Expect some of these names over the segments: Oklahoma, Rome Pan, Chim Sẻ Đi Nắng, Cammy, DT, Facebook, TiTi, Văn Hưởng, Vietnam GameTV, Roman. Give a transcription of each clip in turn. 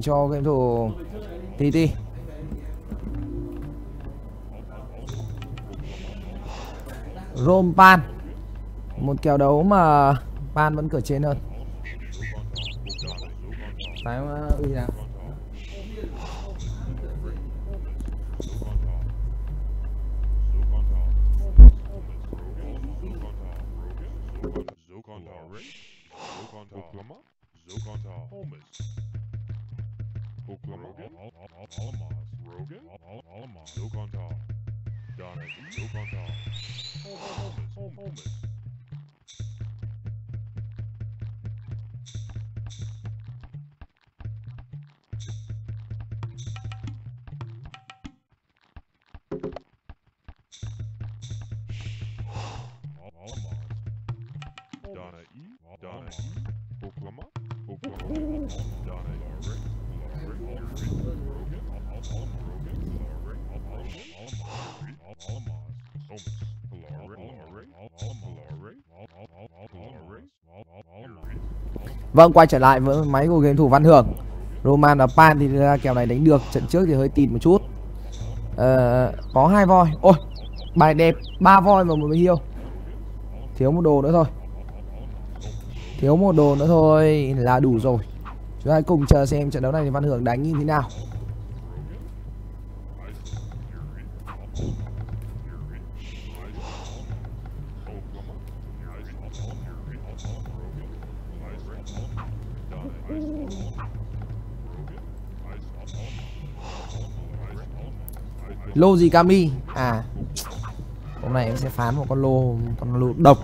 cho game thủ TiTi. Rome Pan, một kèo đấu mà Pan vẫn cửa trên hơn. Tái uy nào. Oklahoma, Vâng, quay trở lại với máy của game thủ Văn Hưởng. Roman và Pan thì kèo này đánh được, trận trước thì hơi tịt một chút. Có hai voi. Ôi, bài đẹp, ba voi và một bài hiêu. Thiếu một đồ nữa thôi. Thiếu một đồ nữa thôi là đủ rồi. Chúng ta hãy cùng chờ xem trận đấu này thì Văn Hưởng đánh như thế nào. Lô gì Cammy? À, hôm nay em sẽ phán một con lô độc.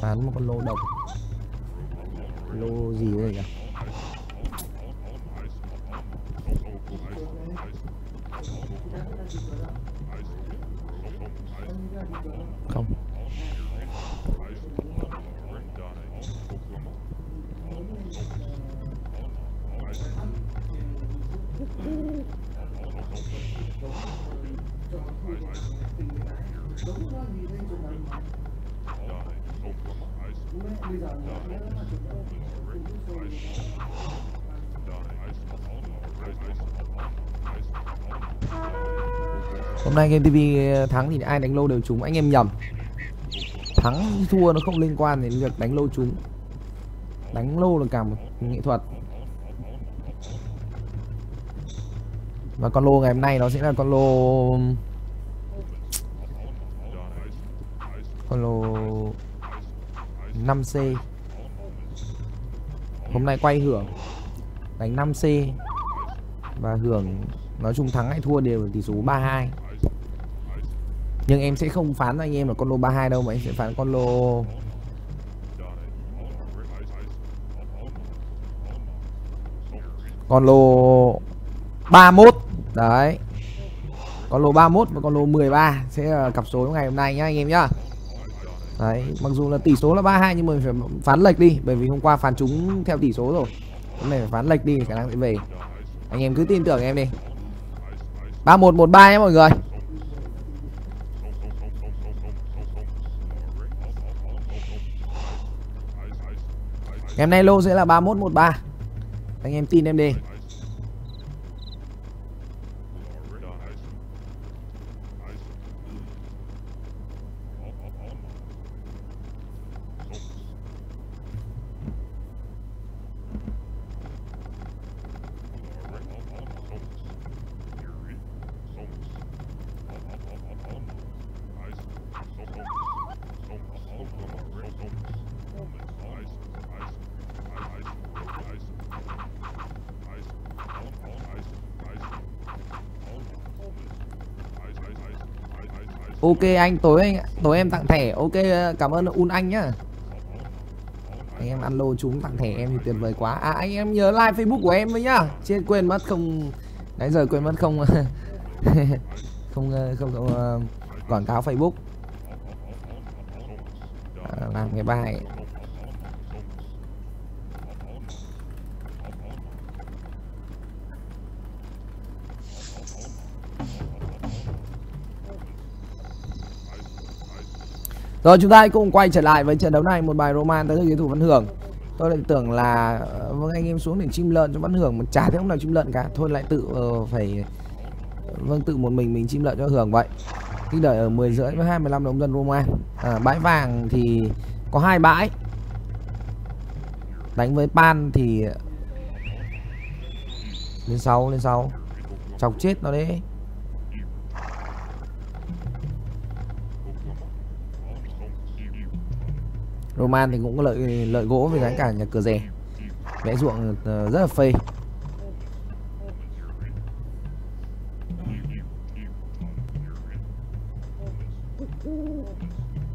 Phán một con lô độc. Lô gì đây nhỉ? Không. Hôm nay Game TV thắng thì ai đánh lô đều trúng, anh em nhầm. Thắng thua nó không liên quan đến việc đánh lô trúng. Đánh lô là cả một nghệ thuật. Và con lô ngày hôm nay nó sẽ là con lô 5C. Hôm nay quay Hưởng đánh 5C và Hưởng nói chung thắng hay thua đều là tỷ số 3-2. Nhưng em sẽ không phán cho anh em là con lô 3-2 đâu, mà em sẽ phán con lô 31. Đấy. Con lô 31 và con lô 13 sẽ là cặp số ngày hôm nay nhá anh em nhá. Đấy, mặc dù là tỷ số là 3-2 nhưng mà mình phải phán lệch đi, bởi vì hôm qua phán trúng theo tỷ số rồi. Hôm nay phải phán lệch đi, khả năng sẽ về. Anh em cứ tin tưởng em đi. 3113 nhé mọi người. Ngày hôm nay lô sẽ là 3113. Anh em tin em đi. Ok anh, tối em tặng thẻ. Ok, cảm ơn Un Anh nhá. Anh em ăn lô trúng tặng thẻ em thì tuyệt vời quá. À anh em nhớ like Facebook của em với nhá. Chứ quên mất không. Nãy giờ quên mất không không quảng cáo Facebook. Làm cái bài. Rồi chúng ta hãy cùng quay trở lại với trận đấu này. Một bài Roman tới đối thủ Văn Hưởng. Tôi lại tưởng là vâng anh em xuống để chim lợn cho Văn Hưởng mà chả thấy ông nào chim lợn cả. Thôi lại tự phải vâng tự một mình chim lợn cho Hưởng vậy. Khi đợi ở 10h30 với 25 đồng dân Roman. Bãi vàng thì có 2 bãi. Đánh với Pan thì lên 6 chọc chết nó đấy. Roman thì cũng có lợi gỗ với đánh cả nhà cửa rè. Vẽ ruộng rất là phê.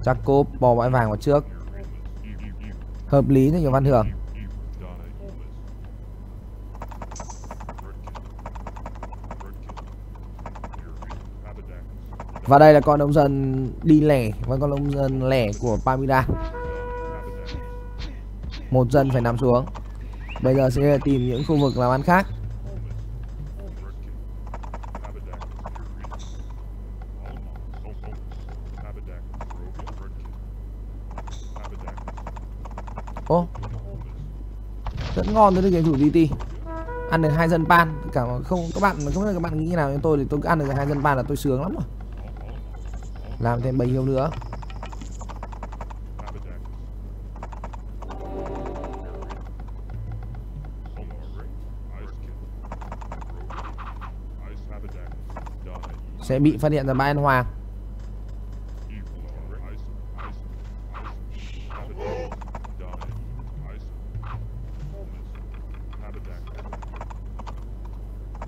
Jacob bò bãi vàng vào trước. Hợp lý đấy nhiều Văn Hưởng. Và đây là con nông dân đi lẻ với con nông dân lẻ của Pamida. Một dân phải nằm xuống. Bây giờ sẽ tìm những khu vực làm ăn khác. Ô, rất ngon tới cái thủ DT. Ăn được 2 dân Pan cả không các bạn nghĩ nào, nhưng tôi thì tôi cứ ăn được 2 dân Pan là tôi sướng lắm rồi. Làm thêm bấy nhiêu nữa. Sẽ bị phát hiện ra bãi ăn hoàng.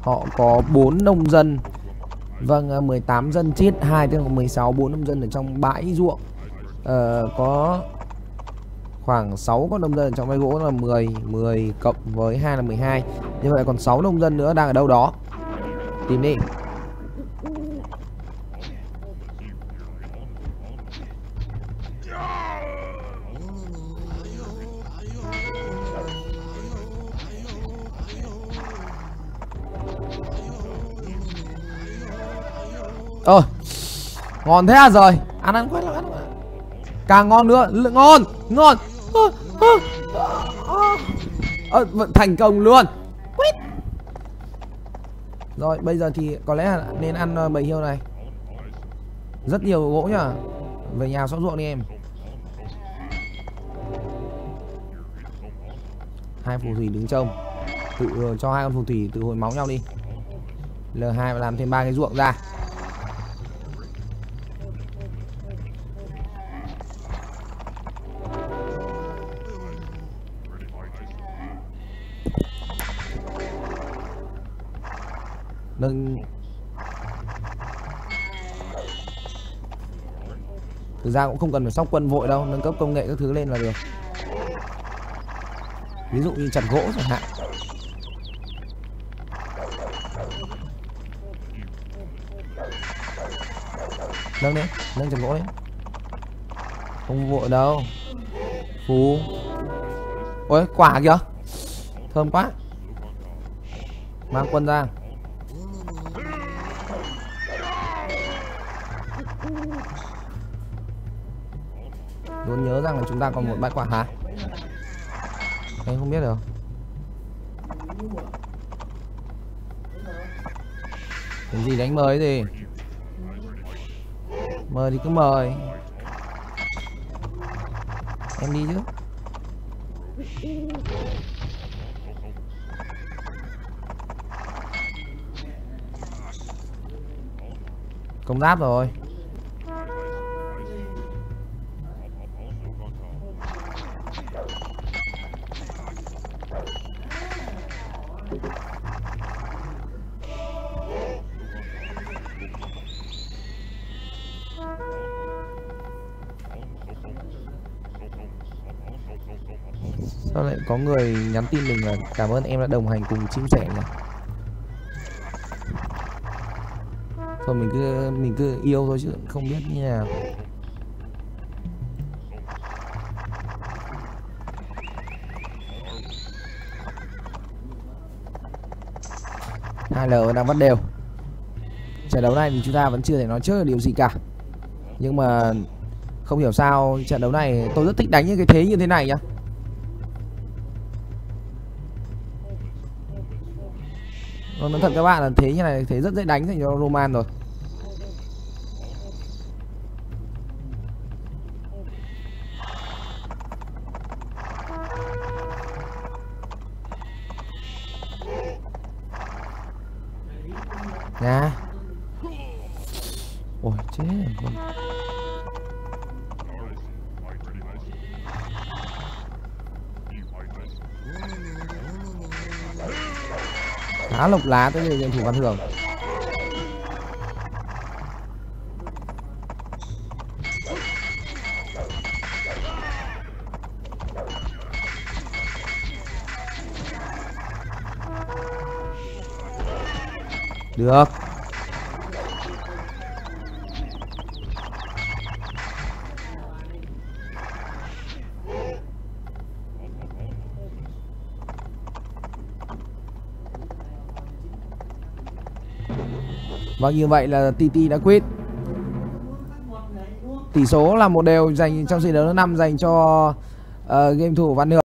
Họ có 4 nông dân. Vâng, 18 dân chết, 2 tức là 16, 4 nông dân ở trong bãi ruộng. Có khoảng 6 con nông dân ở trong bãi gỗ là 10 cộng với 2 là 12. Như vậy còn 6 nông dân nữa đang ở đâu đó. Tìm đi. Ngon thế à rồi. Ăn quét lắm. Càng ngon nữa. Ngon. Vẫn thành công luôn. Quýt. Rồi bây giờ thì có lẽ là nên ăn bầy hiêu này. Rất nhiều gỗ nhá. Về nhà xóa ruộng đi em. 2 phù thủy đứng trông. Tự cho 2 con phù thủy tự hồi máu nhau đi. L2 và làm thêm 3 cái ruộng ra. Thực ra cũng không cần phải sóc quân vội đâu, nâng cấp công nghệ các thứ lên là được. Ví dụ như chặt gỗ chẳng hạn. Nâng đấy, nâng chặt gỗ đấy. Không vội đâu. Phú. Ôi, quả kìa. Thơm quá. Mang quân ra. Luôn nhớ rằng là chúng ta còn một bãi quả hả? Em không biết được. Cái gì đánh mời gì? Mời thì cứ mời. Em đi chứ. Công giáp rồi. Sao lại có người nhắn tin mình là cảm ơn em đã đồng hành cùng chim sẻ nhỉ? Thôi mình cứ yêu thôi chứ không biết như nào. Hai L đang bắt đều. Trận đấu này thì chúng ta vẫn chưa thể nói trước điều gì cả. Nhưng mà Không hiểu sao trận đấu này tôi rất thích đánh những cái thế như thế này nhá. Nói thật các bạn là thế như này, thế rất dễ đánh dành cho Roman rồi. Nha. Ôi chết rồi. Khá lộc lá tới người tuyển thủ Văn Hưởng. Được. Và như vậy là TiTi đã quit. Tỷ số là 1 đều dành trong trận đấu thứ 5 dành cho game thủ Văn Hưởng.